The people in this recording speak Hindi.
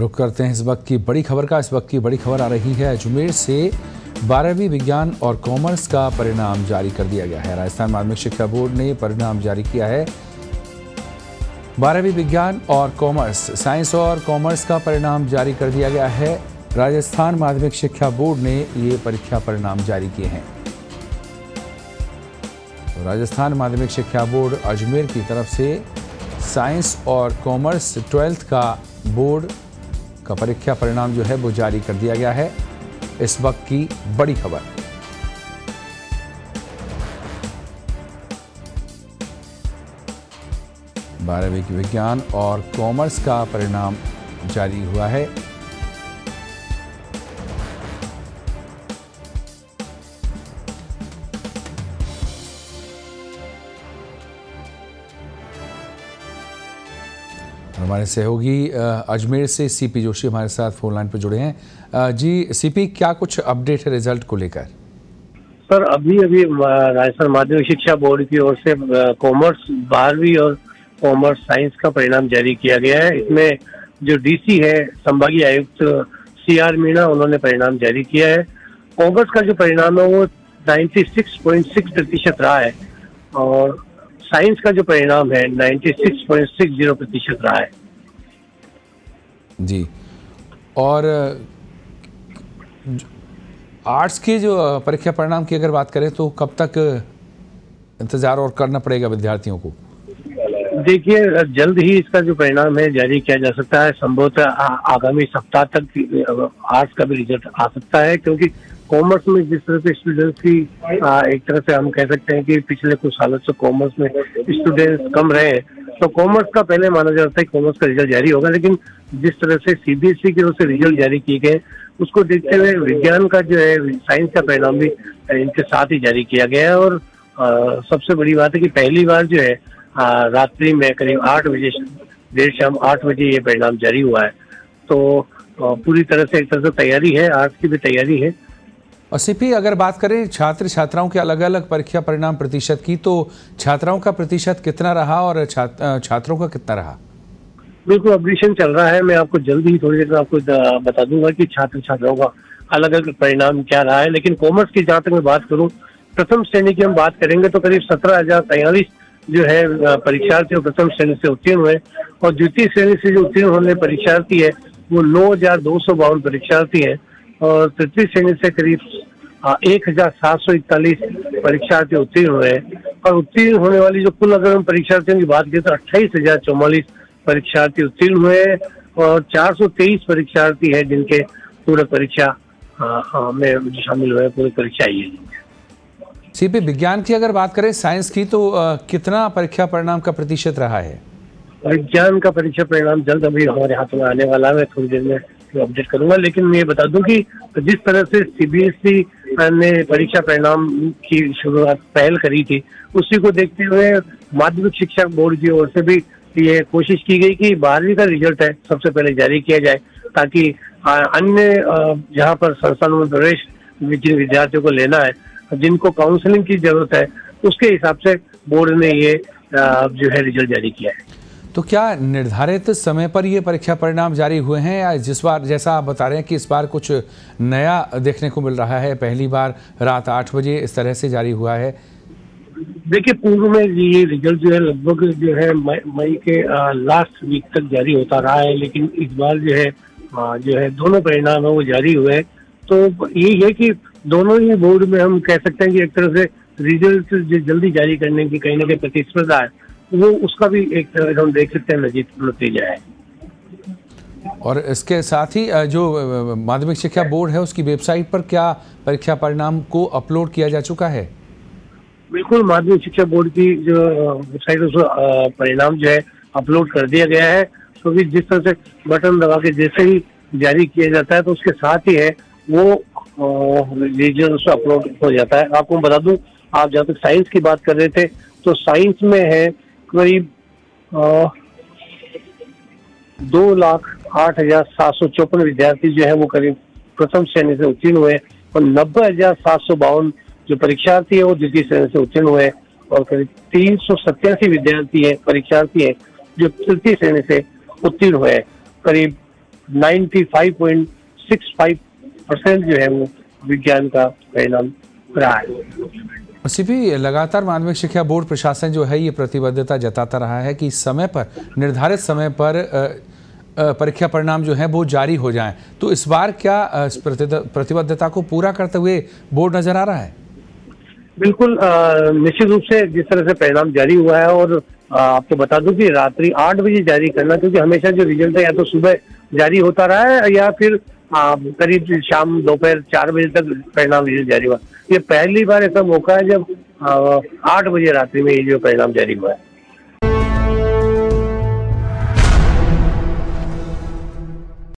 रुक करते हैं इस वक्त की बड़ी खबर का। इस वक्त की बड़ी खबर आ रही है, अजमेर से 12वीं विज्ञान और कॉमर्स का परिणाम जारी कर दिया गया है। राजस्थान माध्यमिक शिक्षा बोर्ड ने परिणाम जारी किया है। 12वीं विज्ञान और कॉमर्स, साइंस और कॉमर्स का परिणाम जारी कर दिया गया है। राजस्थान माध्यमिक शिक्षा बोर्ड ने ये परीक्षा परिणाम जारी किए हैं। तो राजस्थान माध्यमिक शिक्षा बोर्ड अजमेर की तरफ से साइंस और कॉमर्स 12th का बोर्ड का परीक्षा परिणाम जो है वो जारी कर दिया गया है। इस वक्त की बड़ी खबर। बारहवीं के विज्ञान और कॉमर्स का परिणाम जारी हुआ है। हमारे सहयोगी अजमेर से सीपी जोशी हमारे साथ फोन लाइन पर जुड़े हैं। जी सीपी, क्या कुछ अपडेट है रिजल्ट को लेकर? सर अभी राजस्थान माध्यमिक शिक्षा बोर्ड की ओर से कॉमर्स 12वीं और कॉमर्स साइंस का परिणाम जारी किया गया है। इसमें जो डीसी है संभागीय आयुक्त CR मीणा, उन्होंने परिणाम जारी किया है। कॉमर्स का जो परिणाम है वो 96.6% रहा है और साइंस का जो परिणाम है 96.60% रहा है। जी, और आर्ट्स के जो परीक्षा परिणाम की अगर बात करें तो कब तक इंतजार और करना पड़ेगा विद्यार्थियों को? देखिए जल्द ही इसका जो परिणाम है जारी किया जा सकता है। संभवतः आगामी सप्ताह तक आर्ट्स का भी रिजल्ट आ सकता है, क्योंकि कॉमर्स में जिस तरह से स्टूडेंट्स की एक तरह से हम कह सकते हैं कि पिछले कुछ सालों से कॉमर्स में स्टूडेंट्स कम रहे हैं, तो कॉमर्स का पहले माना जाता है कॉमर्स का रिजल्ट जारी होगा। लेकिन जिस तरह से CBSE की ओर से रिजल्ट जारी किए गए उसको देखते हुए विज्ञान का जो है साइंस का परिणाम भी इनके साथ ही जारी किया गया है। और सबसे बड़ी बात है कि पहली बार जो है रात्रि में करीब 8 बजे, देर शाम 8 बजे ये परिणाम जारी हुआ है। तो पूरी तरह से एक तरह से तैयारी है, आर्ट्स की भी तैयारी है। और सीपी अगर बात करें छात्र छात्राओं के अलग अलग परीक्षा परिणाम प्रतिशत की, तो छात्राओं का प्रतिशत कितना रहा और छात्रों का कितना रहा? बिल्कुल अपडेशन चल रहा है। मैं आपको जल्द ही थोड़ी देर में आपको बता दूंगा कि छात्र छात्राओं का अलग अलग परिणाम क्या रहा है। लेकिन कॉमर्स की जहाँ तक मैं बात करूँ, प्रथम श्रेणी की हम बात करेंगे तो करीब 17,043 जो है परीक्षार्थी प्रथम श्रेणी से उत्तीर्ण हुए और द्वितीय श्रेणी से जो उत्तीर्ण होने परीक्षार्थी है वो 9,252 परीक्षार्थी हैं और तृतीय श्रेणी से करीब 1,741 परीक्षार्थी उत्तीर्ण हुए हैं। और उत्तीर्ण होने वाली जो कुल अगर हम परीक्षार्थियों की बात करें तो 28,044 परीक्षार्थी उत्तीर्ण हुए और 423 परीक्षार्थी है जिनके पूरक परीक्षा में शामिल हुए, पूरक परीक्षा आई है। सीपी विज्ञान की अगर बात करें, साइंस की, तो कितना परीक्षा परिणाम का प्रतिशत रहा है? विज्ञान का परीक्षा परिणाम जल्द अभी हमारे हाथ में आने वाला है, थोड़ी देर में अपडेट करूंगा। लेकिन मैं ये बता दूं कि जिस तरह से CBSE ने परीक्षा परिणाम की शुरुआत पहल करी थी उसी को देखते हुए माध्यमिक शिक्षा बोर्ड की ओर से भी ये कोशिश की गई कि 12वीं का रिजल्ट है सबसे पहले जारी किया जाए, ताकि अन्य जहाँ पर संस्थानों में प्रवेश जिन विद्यार्थियों को लेना है, जिनको काउंसलिंग की जरूरत है, उसके हिसाब से बोर्ड ने ये जो है रिजल्ट जारी किया है। तो क्या निर्धारित समय पर ये परीक्षा परिणाम जारी हुए हैं या जिस बार जैसा आप बता रहे हैं कि इस बार कुछ नया देखने को मिल रहा है, पहली बार रात 8 बजे इस तरह से जारी हुआ है? देखिए पूर्व में ये रिजल्ट जो है लगभग जो है मई के लास्ट वीक तक जारी होता रहा है, लेकिन इस बार जो है दोनों परिणाम है वो जारी हुए। तो यही है कि दोनों ही बोर्ड में हम कह सकते हैं कि एक तरह से रिजल्ट जो जल्दी जारी करने की कहीं ना कहीं प्रतिस्पर्धा है, वो उसका भी एक तरह से हम देख सकते हैं नतीजा है। और इसके साथ ही जो माध्यमिक शिक्षा बोर्ड है उसकी वेबसाइट पर क्या परीक्षा परिणाम को अपलोड किया जा चुका है? बिल्कुल, माध्यमिक शिक्षा बोर्ड की जो वेबसाइट उसका परिणाम जो है अपलोड कर दिया गया है। तो भी जिस तरह से बटन दबा के जैसे ही जारी किया जाता है तो उसके साथ ही है वो रिजल्ट अपलोड हो जाता है। आपको बता दूं, आप जहाँ तक साइंस की बात कर रहे थे तो साइंस में है करीब 2,08,754 विद्यार्थी जो है वो करीब प्रथम श्रेणी से उत्तीर्ण हुए और 90,752 जो परीक्षार्थी है वो द्वितीय श्रेणी से उत्तीर्ण हुए और करीब 387 विद्यार्थी है परीक्षार्थी है जो तृतीय श्रेणी से उत्तीर्ण हुए। करीब 95.65% जो है वो विज्ञान का परिणाम रहा है। सीपी, लगातार माध्यमिक शिक्षा बोर्ड प्रशासन जो है ये प्रतिबद्धता जताता रहा है कि समय पर, निर्धारित समय पर परीक्षा परिणाम जो है वो जारी हो जाएं, तो इस बार क्या इस प्रतिबद्धता को पूरा करते हुए बोर्ड नजर आ रहा है? बिल्कुल, निश्चित रूप से जिस तरह से परिणाम जारी हुआ है, और आपको बता दूं कि रात्रि 8 बजे जारी करना, क्योंकि हमेशा जो रिजल्ट है या तो सुबह जारी होता रहा है या फिर करीब शाम दोपहर 4 बजे तक परिणाम जारी हुआ। ये पहली बार ऐसा मौका है जब 8 बजे रात्रि में ये जो परिणाम जारी हुआ है।